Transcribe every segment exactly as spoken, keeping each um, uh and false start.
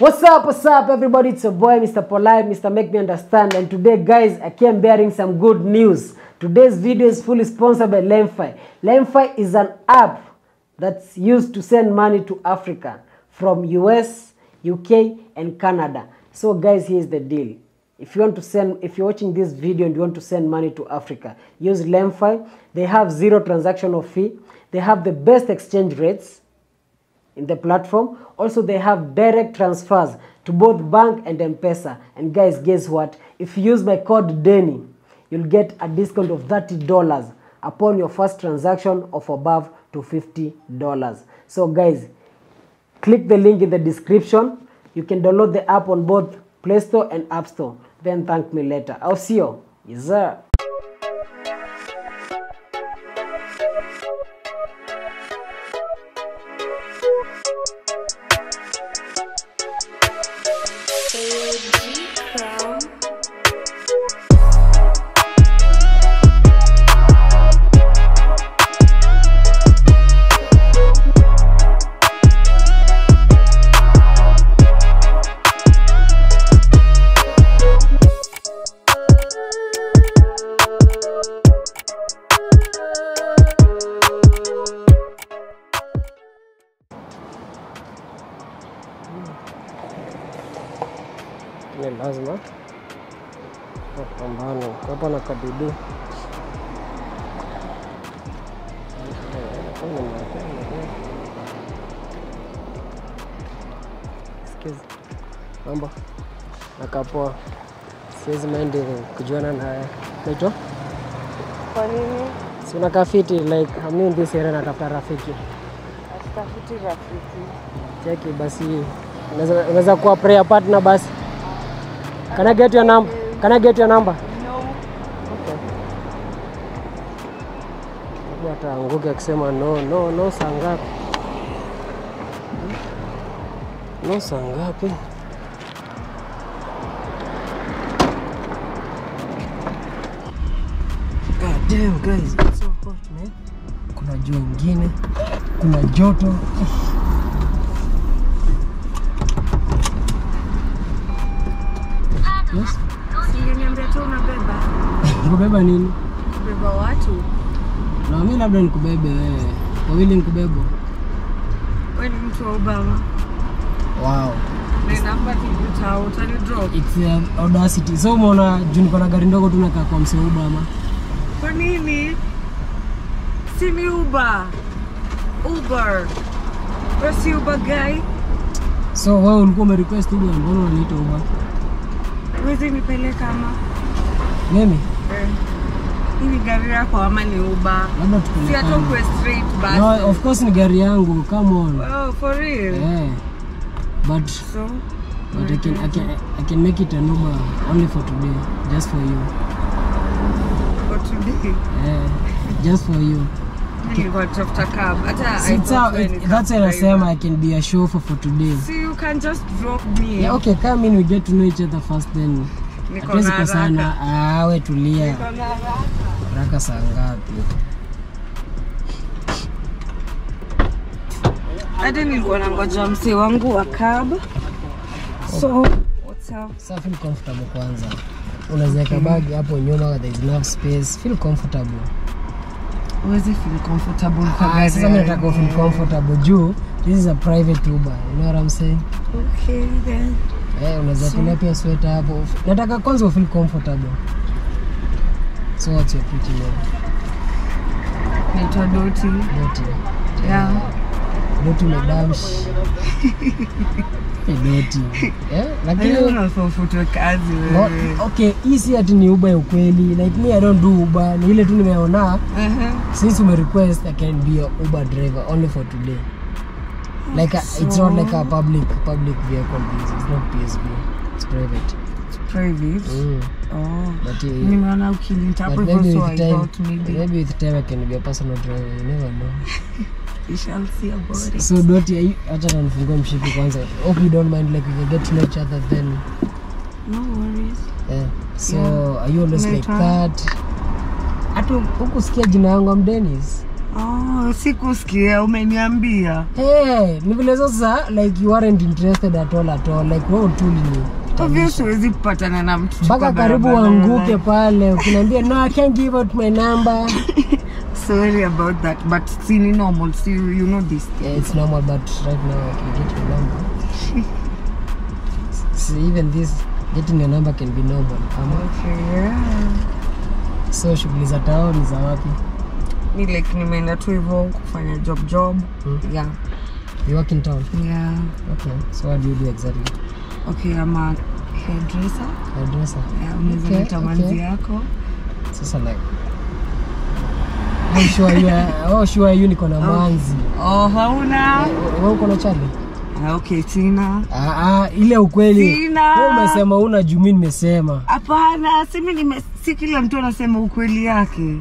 What's up, what's up everybody, it's your boy Mister Polite, Mister Make Me Understand, and today guys I came bearing some good news. Today's video is fully sponsored by LemFi. LemFi is an app that's used to send money to Africa from U S, U K and Canada. So guys, here's the deal. If you want to send, if you're watching this video and you want to send money to Africa, use LemFi. They have zero transactional fee. They have the best exchange rates in the platform. Also, they have direct transfers to both bank and M-Pesa. And guys, guess what? If you use my code Denny, you'll get a discount of thirty dollars upon your first transaction of above to fifty dollars. So guys, click the link in the description. You can download the app on both Play Store and App Store. Then thank me later. I'll see you. Yes, sir. Ni lazima kupambana hapa na kadudu. Excuse mambo nakapoa, siwezi mende kujuana na haya naitwa kwa nini sina kafiti, like I mean this era na tafuta rafiki atafiti rafiki cheki basi unaweza unaweza kuwa prayer partner basi. Can I get your number? Can I get your number? No. Okay. Hata anguke akisema no, no, no sangapi. No sangapi. God damn guys, it's so hot man. Kuna jua nyingine, kuna joto. Yes. Singeniambia tu unabeba. Unabeba nini? Kubeba watu. Na mimi labda nikubebe wewe. Wawili nikubebo. Wewe ni mtu wa Obama. Wow. Ni namba kijuta, utani drop. It's an audacity. So umeona juni kwa gari ndogo tunakaa kwa msee Obama. Kwa nini? Si mi Uber. Uber. Wewe si Uber guy. So wewe ulikuwa umerequest Uber, mbona unaniita Uber? Wezi nipeleka ama? Mimi? Eh. Hii gari yako ama ni Uber? Labda tukupeleka. Si atokuwe straight bus. No, of course ni gari yangu. Come on. Oh, for real? Yeah. But so but I can I can I can make it an Uber only for today. Just for you. For today? Yeah. Just for you. You got to cab. That's what I say, I can be a chauffeur for today. So you can just drop me. Yeah, okay, come in, we get to know each other first then. Niko na haraka. Ah, we tulia. Niko na haraka. Haraka saa ngapi? Hadi nilikuwa nangoja msee wangu wa cab. So, what's up? So feel comfortable kwanza. Unaweka bag hapo nyuma, there is enough space. Feel comfortable. Uwezi feel comfortable kwa gari. Sasa nataka feel comfortable juu this is a private Uber, you know what I'm saying? Okay then. Eh, unaweza kulia pia sweater hapo. Nataka kwanza feel comfortable. So what's your pretty name? Naitwa Doti. Doti. Yeah. Doti madamshi. Doti. Eh, lakini unafufutwa kazi wewe. Okay, hii si ati ni Uber ya kweli. Like me I don't do Uber. Ni ile tu nimeona. Mhm. Uh-huh. Since ume request I can be a Uber driver only for today. Like a, so, it's not like a public public vehicle. It's not P S B. It's private. It's private. Mm. Oh. But uh, nimeona ukilinterpret also I thought maybe maybe with time I can be a personal driver. You never know. We shall see about it. So Doti, acha nifungua mshipi kwanza. Hope you don't mind, like we can get to know each other then. No worries. Yeah. So yeah. Are you always like that? Atu hukusikia jina yangu am Dennis. Oh, sikusikia umeniambia. Hey, nivilezo saa, like you aren't interested at all at all. Like what would you mean? Obviously, wezi kupatana na mtu. Baka karibu wanguke pale, ukiniambia, no, I can't give out my number. Sorry about that, but it's really normal, so you, you know this. Yeah, it's normal, but right now I can get your number. See, even this, getting your number can be normal. Come on. Okay, yeah. So, shughuli za town is wapi? Ni like nimeenda tu hivyo kufanya job job. Hmm? Yeah. You work in town? Yeah. Okay, so what do you do exactly? Okay, I'm a hairdresser. Hairdresser? Yeah, okay, okay. So, like, oh sure you are, oh sure you niko na mwanzi. Oh hauna. Wewe uko na Charlie? Ah okay, Tina. Ah ah, ile ukweli. Tina. Wewe umesema una jumi nimesema. Hapana, si mimi si kila mtu anasema ukweli yake.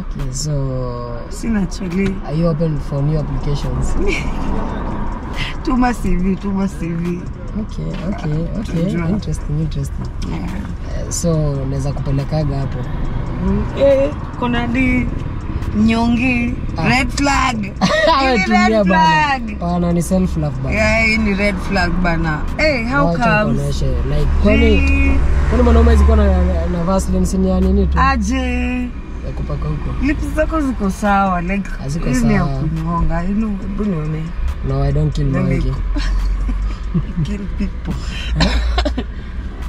Okay, so Sina Charlie. Are you open for new applications? Tuma C V, tuma C V. Okay, okay, okay. Tujua. Interesting, interesting. Yeah. Uh, so naweza kupelekaga hapo. Mm, eh, kuna di Nyongi, ah. Red flag. Ini red flag. Bana ni self love bana. Yeah, ini red flag bana. Hey, how come? Like kwani kwani mwanaume ziko na na Vaseline sini ya nini tu? Aje. Yakupaka huko. Lips zako ziko sawa. Like ziko sawa. Kunyonga, you know, bunone. No, I don't kill my kill. Kill people.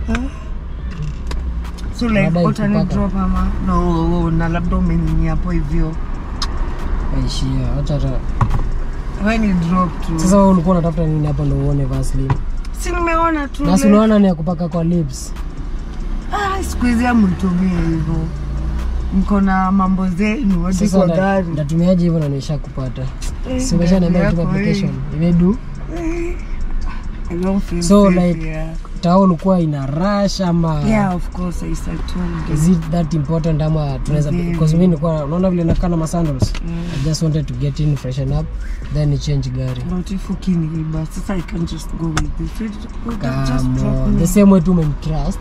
Huh? So like what I need drop mama. No, na labda umenini hapo hivyo. Aishia, hata when you drop tu. Sasa wewe ulikuwa unatafuta nini hapo ndio uone Vaseline? Si nimeona tu. Na unaona ni ya kupaka kwa lips. Ah, squeeze ya mtumie hivyo. Mko na mambo zenu hadi kwa gari. Natumiaje hivyo na nishakupata. Si umesha niambia tu application. Imedu. So like yeah. Town kuwa ina rush ama? Yeah, of course I said too. Is it that important ama tunaweza because mimi nilikuwa unaona vile nakaa na masandals. I just wanted to get in, freshen up, then change gari. Not if ukini but since I can just go with this. Just drop me. The same way to me trust.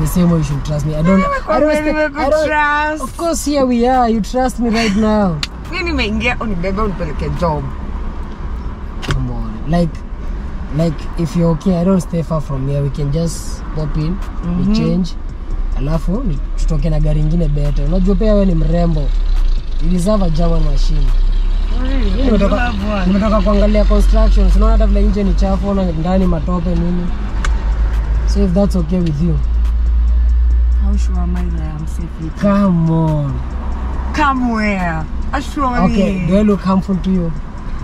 The same way you should trust me. I don't I don't, I don't trust. Of course here we are. You trust me right now. Mimi nimeingia unibeba unipeleke job. Come on. Like Like, if you're okay, I don't stay far from here. We can just pop in, mm-hmm. We change. Alafu, tutoke na gari ingine better. Unajua pia wewe ni mrembo. You deserve a German machine. Really? Nimetoka kuangalia construction. Unaona hata vile nje ni chafu na ndani matope nini. So if that's okay with you. How sure am I that I'm safe with you? Come on. Come where? Assure me. Okay, do I look harmful to you?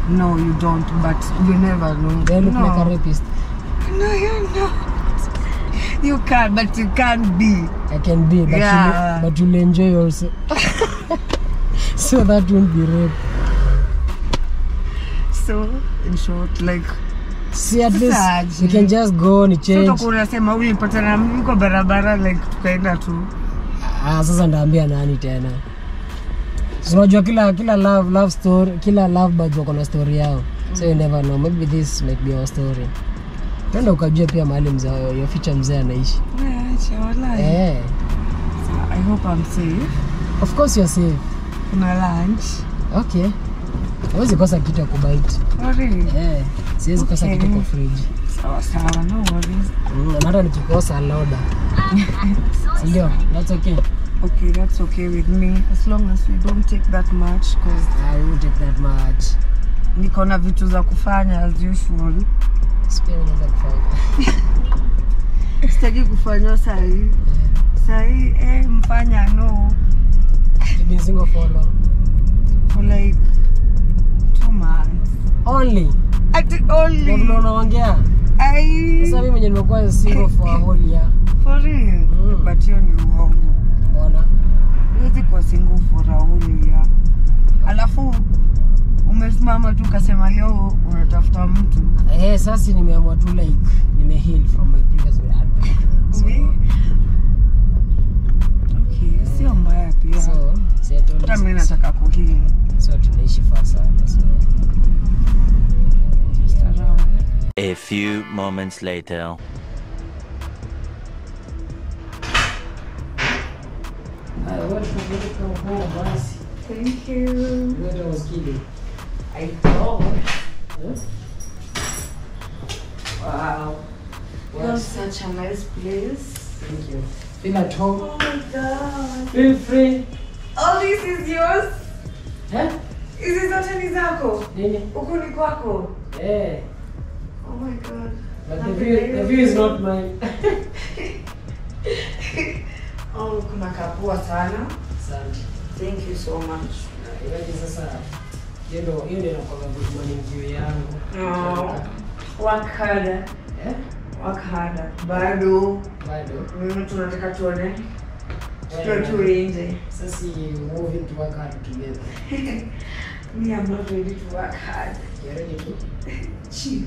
No, you don't, but you never know. They look no. like a rapist. No, you're not. You can't, but you can't be. I can be, but, yeah. you, but you'll enjoy also. So that won't be rape. So, in short, like... See, at least you can just go and change. So, you can just go barabara like tu. Ah, sasa ndaambia nani tena. So unajua kila kila love love story, kila love bird wako na story yao. So you never know, maybe this might be our story. Tenda ukajua pia mahali mzao ya future mzee anaishi. Yeah, inshallah. Eh. So I hope I'm safe. Of course you're safe. Kuna lunch. Okay. Huwezi kosa kitu ya kubite. Oh really? Eh. Siwezi kosa kitu kwa fridge. Sawa sawa, no worries. Mara nikikosa loader. Ndio, that's okay. Okay, that's okay with me. As long as we don't take that much, cause I won't take that much. Niko na vitu za kufanya as usual. Spend za kufanya. Sitaki kufanya sahi. Sahi eh mfanya no. You've been single for long? For like two months. Only. I think only. Ndio unaongea. Ai. Sasa mimi mwenyewe nimekuwa single for a whole year. For real? Mm. But you know. Bona. Hizi kwa single for a whole year. Alafu umesimama tu kasema leo unatafuta mtu. Eh sasa nimeamua tu like nime heal from my previous heartbreak. So, okay, okay. Sio mbaya pia. So, sieto. Hata mimi nataka ku heal. So tunaishi fast sana. So just around. A few moments later. I want to go home, boss. Thank you. You don't want kiwi. I don't. Huh? Wow. What such a nice place. Thank you. Feel at home. Oh my god. Feel free. All this is yours? Huh? Is this not any zako? Nini? Ukuni kwako? Yeah. Oh my god. But the view, the view is not mine. Oh, kuna kapua sana. Sana. Thank you so much. Iwa kisasa, you know, you know, kwa good morning view yangu. No. Work harder. Yeah? Work harder. Bado. Bado. Mimi tunataka tuone. Tutuwe nje. Sasa moving to work hard together. Me, I'm not ready to work hard. You're ready to? Chill.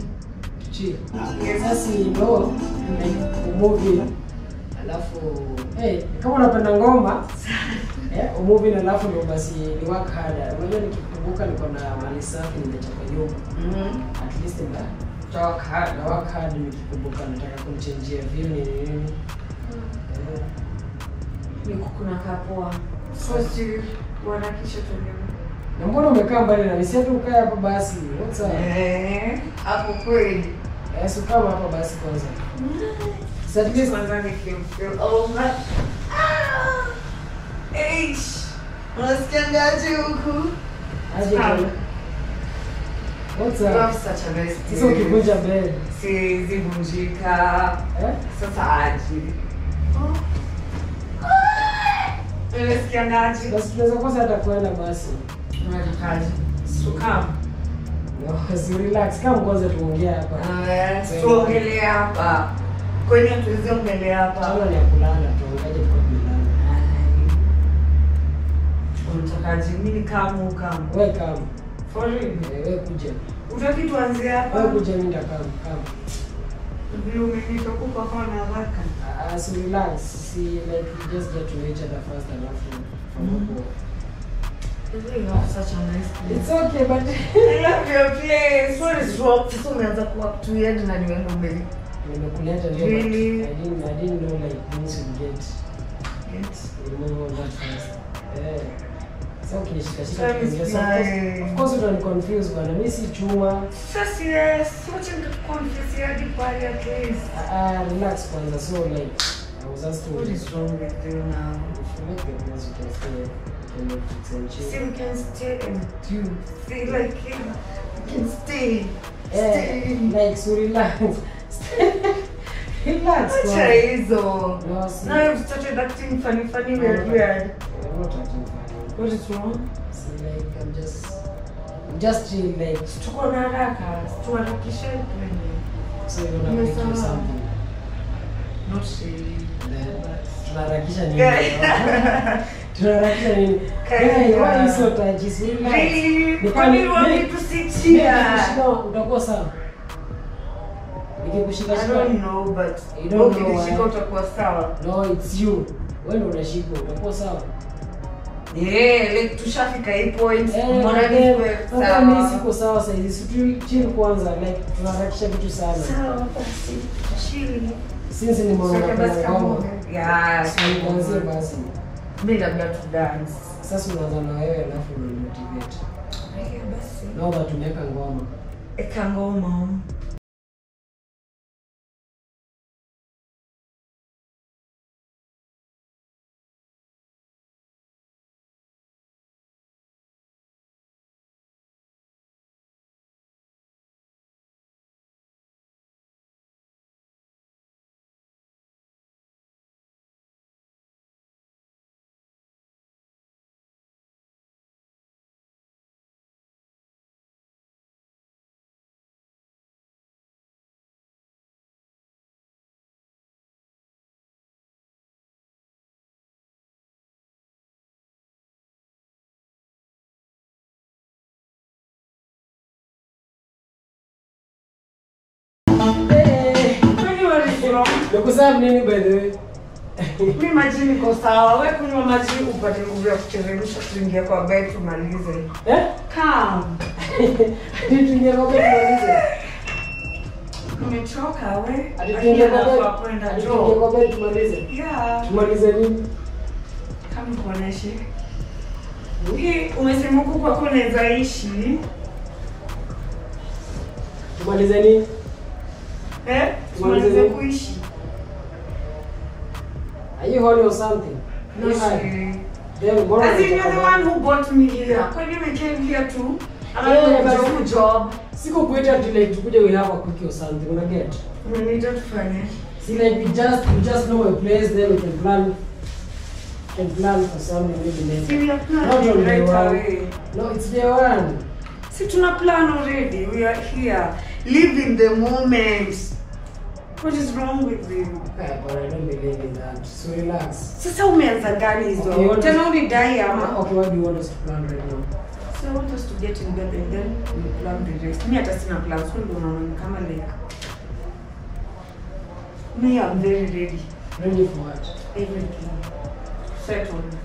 Chill. Yes, you know, moving. Alafu, hey, kama unapenda ngoma, eh, moving alafu ndio basi ni work hard. Unajua nikikumbuka niko na mali safi nimechapa nyumba. Mhm. At least ndio talk hard, work hard nikikumbuka nataka kumchangia view ni nini. Ni kuna kapoa. Sasa wana kisha tuliona. Na mbona umekaa mbali na mimi? Sasa ukae hapa basi. What's up? Eh, hapo kweli. Eh, sasa kama hapa basi kwanza. Sasa mimi kwanza nikimfeel all over. Ah! H. Unasikia ndaje huku? Aje. What's up? Love such a nice day. Sio kivunja mbele. Si zivunjika. Eh? Sasa aje. Oh. Let's get out of Let's get So come. No, relax. Come go to Welcome. For real. Welcome. View me need to cook up on a work. Uh, so relax, see, like we just get to each other first and after from mm -hmm. You have such a nice place. It's okay, but I love your place. What is wrong? So we have to walk to your dinner and you baby. Really? I didn't, I didn't know like things would get. Get? We move on that fast. Yeah. It's okay. She can of course, you don't confuse one. I miss you, Chuma. Yes, yes. What you confuse? You are the party at least. Ah, relax, Kwanza. So, like, I was asked to. What is wrong with you now? If you make the plans, you can stay. You can fix and change. See, we can stay and do. Stay like him. We can stay. Yeah. Stay. Like, so relax. Stay. Relax. What is so? Now you've started acting funny, funny, weird, weird. I'm not acting funny. What is wrong? So like I'm just just like tuko na haraka, tuharakishe kwenye. So you don't have to do something. Not really. Tunaharakisha nini? Tunaharakisha nini? Hey, why you so touchy? Really? Kwa nini want me to sit here? Utakuwa sawa. Nikikushika sawa. I don't know but you don't know. Ukishika utakuwa sawa. No, it's you. Wewe unashika utakuwa sawa. Yeah, like to shafika hii point. Mbona niwe sawa? Mimi siko sawa sasa hizi. Sio chill kwanza like tunaharakisha vitu sana. Sawa basi. Chill. Since ni mbona. Yeah, sio kwanza basi. Mimi labda tu dance. Sasa unaanza na wewe alafu unimotivate. Eh basi. Naomba tumeka ngoma. Eka ngoma. Kusabu nini by the way? Mimi maji niko sawa. Wewe kunywa maji upate nguvu ya kuteremsha tuingie kwa bed tumalize. Eh? Calm. Hadi tuingie kwa bed tumalize. Umechoka wewe? Hadi tuingie kwa bed kwenda job. Tuingie kwa bed tumalize. Yeah. Tumalize nini? Kama kuoneshe. Hii umesema huko kwa unaweza ishi. Tumalize nini? Eh? Tumalize kuishi. Are you holding or something? No, sir. I think you're the one who brought me here. When you came here too, I don't have a good job. Siko kuita to like tukuje we have a cookie or something. Una get? We need to find. See, like we just we just know a place, then we can plan. Can plan for something maybe later. See, we are planning right away. No, it's the one. See, tuna plan already. We are here, living the moment. What is wrong with you? Okay, but I don't believe in that. So relax. Sister, how many Zanganis though? Then only die, ama. Okay, what do you want us to plan right now? So I want us to get in bed and then we plan the rest. Me, I just have plans. We don't know. Come on, like. Me, I'm very ready. Ready for what? Everything. Settled.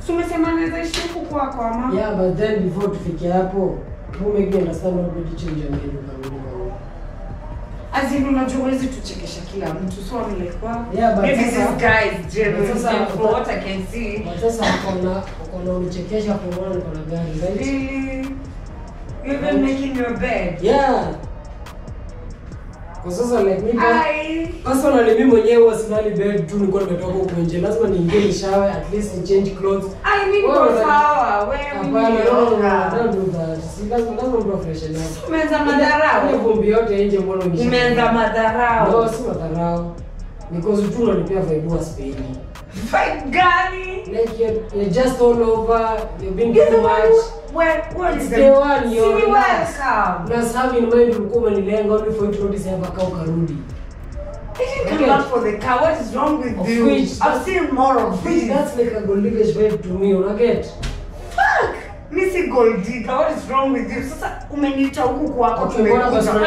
So me say, man, I should go kwa kwa ama. Yeah, but then before to fike hapo, who make me understand what we change and do? As in, not always to check a shakila. To so I'm like, wow. Yeah, but maybe this guy is generous. From what I can see. But that's how come now. Come check a shakila for one guy. Really? You've been making your bed. Yeah. Cause that's like me. I. Personally, me money was not in bed. Too, because we talk about change. Last month, we shower. At least we change clothes. I need to shower. Where we need to. Don't do that. See, that's that's not professional. Umenza madharau. Ni kumbi yote nje mbona umeisha. Umenza madharau. No, si madharau. Because you too unalipia vibe wa Spain. Vibe gani? Like you you just all over. You've been too much. Where, where is the one you're in? Plus, having mind to come and learn only for you to deserve a cow karudi. If you come back for the car, what is wrong with of you? Which, I've seen more of this. That's like a gold digger's vibe to me, you know, get? Fuck! Missy gold digger, what is wrong with you? Sasa, umenita huku kwako tumekuja kwa sababu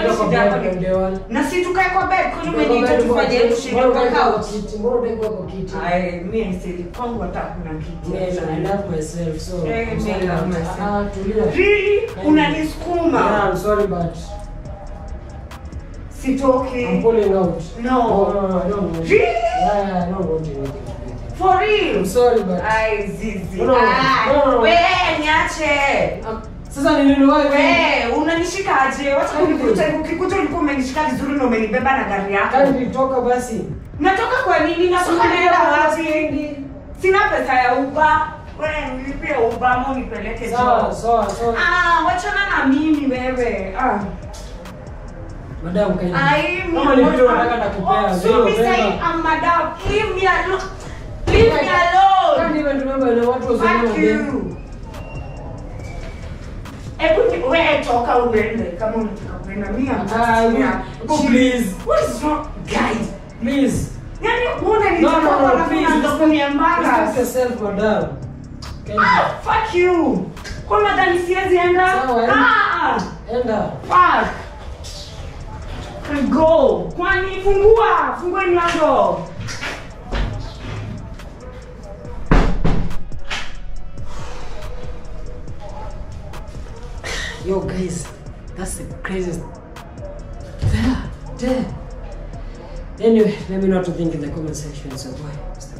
na si tukae kwa bed kwa umenita tufanye kushika kwa couch. Mbona bed wako kiti? Ai, mimi nisili kwangu hata kuna kiti. I love myself so. I love myself. Really? Unaniskuma. Yeah, I'm sorry but sitoki. I'm pulling out. No. No, no, I don't want. Really? Yeah, I don't want anything. For real? I'm sorry, but... Ay, Zizi. No, no, no. Wee, niache. Sasa nilinuwa hivi. Wee, unanishika aje. Watu kukikuta uliko umenishika vizuri na umenibeba na gari yako. Kani nilitoka basi. Natoka kwa nini? Natoka naenda wapi? Sina pesa ya Uber. Wee, nilipia Uber ama unipeleke job. Sawa, sawa, sawa. Ah, wachana na mimi wewe. Ah. Madam, kaya. Ay, mimi. Kama nilipia nataka nakupea. So me saying I'm madam. Leave me alone. Leave me alone! I can't even remember what was going on there. Fuck you! Everything where I talk, I will end. Come on, come on. Me, I'm talking here. Go, please. What is wrong? Guys, please. No, no, no, please. Respect yourself, madam. Ah, fuck you! Come on, madam, see us, Enda. Ah! Enda. Fuck! Go! Kwani, fungua! Fungua ni lango! Yo guys, that's the craziest. There, there. Anyway, let me know what to think in the comment section, so boy.